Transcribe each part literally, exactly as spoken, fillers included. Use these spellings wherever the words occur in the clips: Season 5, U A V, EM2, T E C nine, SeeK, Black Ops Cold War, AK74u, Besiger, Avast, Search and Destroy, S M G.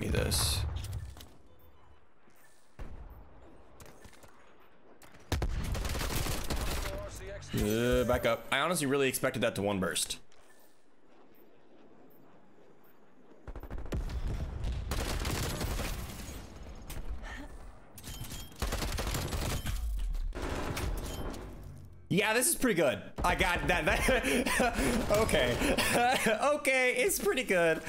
Give me this. Uh, back up. I honestly really expected that to one burst. Yeah, this is pretty good. I got that. that okay. Okay, it's pretty good.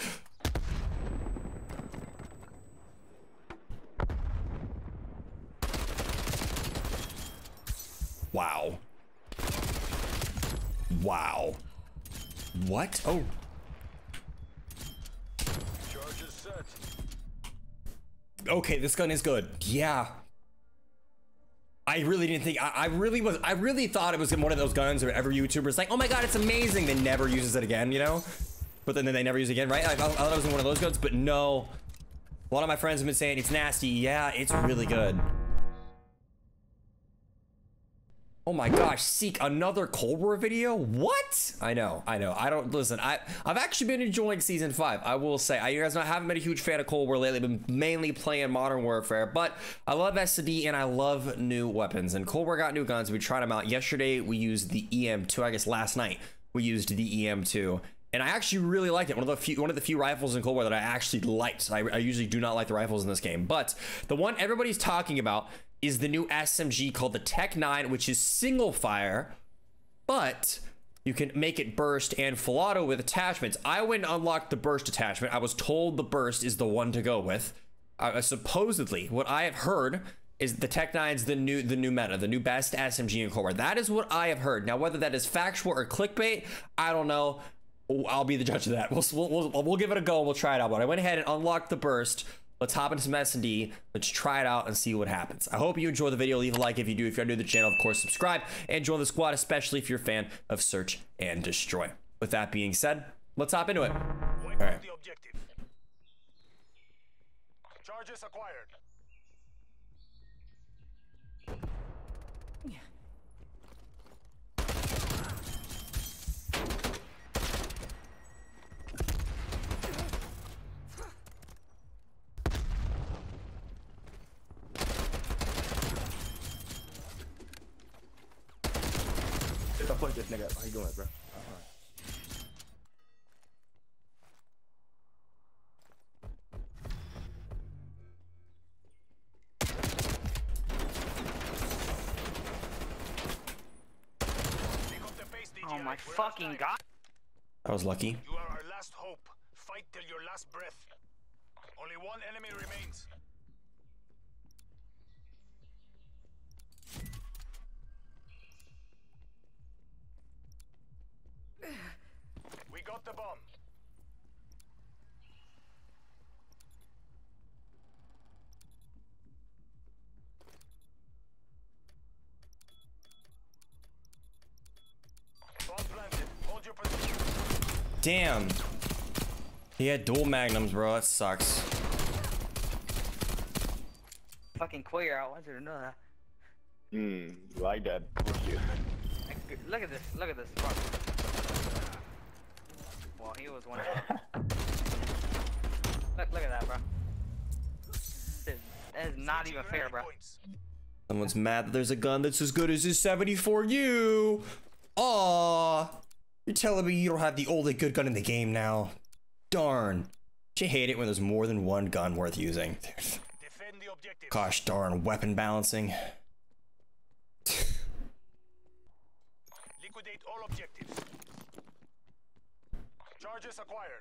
Wow. Wow. What? Oh. Charges set. Okay, this gun is good. Yeah. I really didn't think, I, I really was, I really thought it was one of those guns where every YouTuber's like, oh my God, it's amazing. They never uses it again, you know? But then, then they never use it again, right? I, I thought it was one of those guns, but no. A lot of my friends have been saying it's nasty. Yeah, it's really good. Oh my gosh, Seek, another Cold War video? What? I know, I know. I don't, listen, I, I've actually been enjoying Season five, I will say. I you guys know I haven't been a huge fan of Cold War lately. I've been mainly playing Modern Warfare, but I love S C D and I love new weapons. And Cold War got new guns. We tried them out yesterday. We used the E M two, I guess last night, we used the E M two. And I actually really liked it. One of the few, one of the few rifles in Cold War that I actually liked. I, I usually do not like the rifles in this game, but the one everybody's talking about is the new S M G called the T E C nine, which is single fire, but you can make it burst and full auto with attachments. I went and unlocked the burst attachment. I was told the burst is the one to go with. Uh, supposedly, what I have heard is the T E C nine's the new the new meta, the new best S M G in Cold War. That is what I have heard. Now, whether that is factual or clickbait, I don't know. I'll be the judge of that. We'll, we'll, we'll, we'll give it a go and we'll try it out. But I went ahead and unlocked the burst. Let's hop into some S and D. Let's try it out and see what happens. I hope you enjoy the video. Leave a like if you do. If you're new to the channel, of course, subscribe and join the squad, especially if you're a fan of Search and Destroy. With that being said, let's hop into it. All right. Charges acquired. Fuck this nigga. How you doing, bro? Oh my fucking God! I was lucky. You are our last hope. Fight till your last breath. Only one enemy remains. Got the bomb. Bomb planted. Hold your position. Damn. He had dual magnums, bro. That sucks. Fucking queer. I wanted to know that. Hmm. Like that. Look at this. Look at this. Fuck. Well, he was one. Look, look at that, bro. That is not even fair, bro. Someone's mad that there's a gun that's as good as his seventy-four U. Aww. You're telling me you don't have the only good gun in the game now? Darn. You hate it when there's more than one gun worth using. Defend the objective. Gosh darn weapon balancing. Liquidate all objectives. Charges acquired.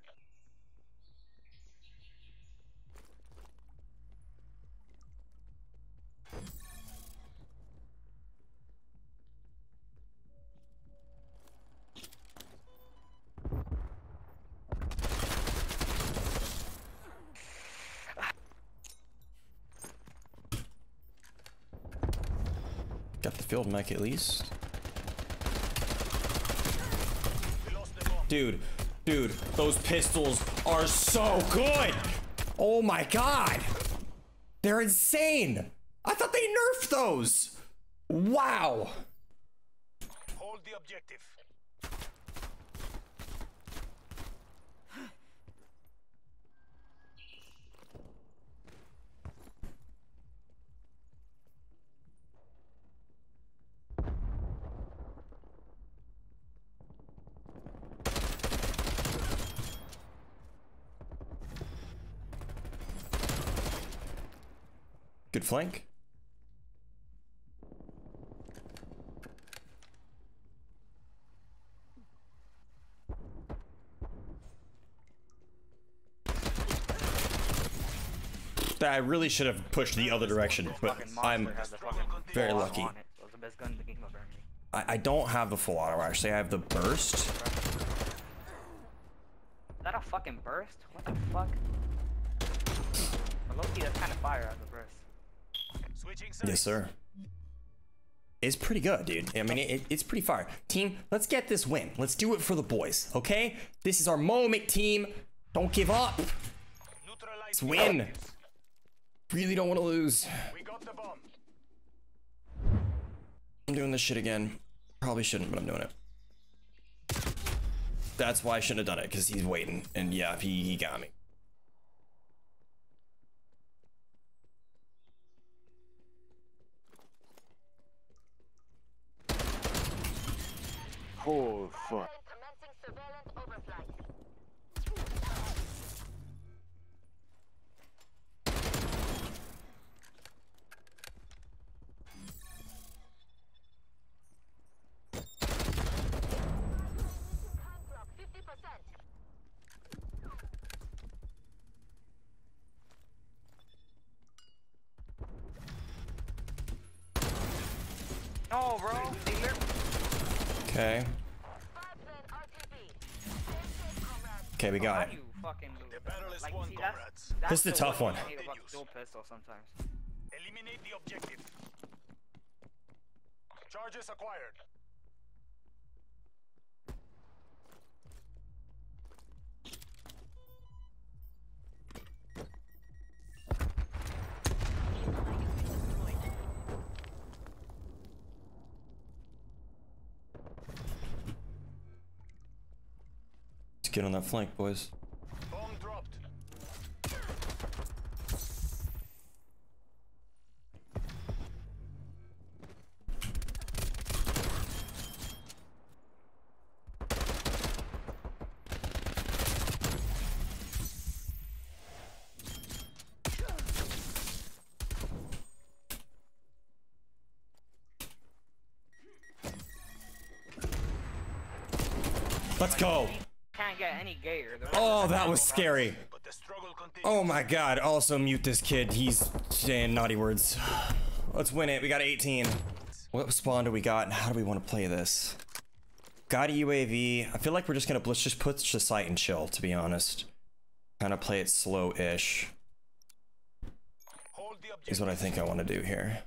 Got the field mech at least. Dude. Dude, those pistols are so good. Oh my God. They're insane. I thought they nerfed those. Wow. Hold the objective. Good flank. I really should have pushed the other direction, but I'm very lucky. I, I don't have the full auto, actually. I have the burst. Is that a fucking burst? What the fuck? Loki, that's kind of fire out of the burst. Switching sides. Yes, sir. It's pretty good, dude. I mean, it, it's pretty fire. Team, let's get this win. Let's do it for the boys, okay? This is our moment, team. Don't give up. Let's win. Really don't want to lose. We got the bomb. I'm doing this shit again. Probably shouldn't, but I'm doing it. That's why I shouldn't have done it, because he's waiting. And yeah, he, he got me. Oh, fuck. No, bro. Okay. Okay, we got it. This is the tough one. Eliminate the objective. Charges acquired. Get on that flank, boys. Bomb dropped. Let's go. Can't get any gayer. Oh, that was scary. Oh my god. Also mute this kid. He's saying naughty words. Let's win it. We got eighteen. What spawn do we got and how do we want to play this? Got a U A V. I feel like we're just gonna let's just put the site and chill, to be honest. Kind of play it slow-ish. Is what I think I want to do here.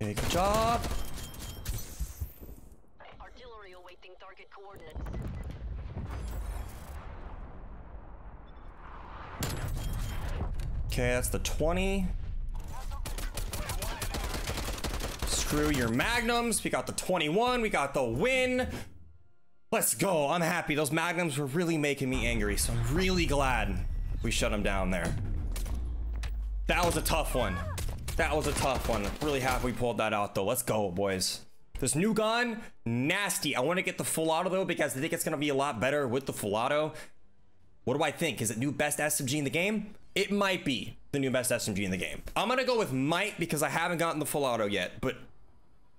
Good job. Artillery awaiting target coordinates. Okay, that's the twenty. Screw your magnums. We got the twenty-one. We got the win. Let's go. I'm happy. Those magnums were really making me angry, so I'm really glad we shut them down there. That was a tough one. That was a tough one. Really happy we pulled that out, though. Let's go, boys. This new gun, nasty. I want to get the full auto, though, because I think it's going to be a lot better with the full auto. What do I think? Is it new best S M G in the game? It might be the new best S M G in the game. I'm going to go with might because I haven't gotten the full auto yet. But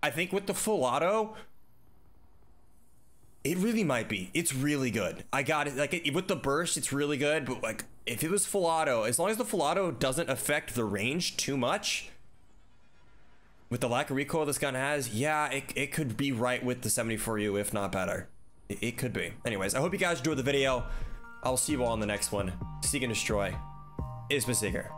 I think with the full auto, it really might be. It's really good. I got it. Like it, with the burst, it's really good. But like if it was full auto, as long as the full auto doesn't affect the range too much, with the lack of recoil this gun has, yeah, it, it could be right with the seventy-four U, if not better. It, it could be. Anyways, I hope you guys enjoyed the video. I'll see you all in the next one. Seek and destroy. It's Besiger.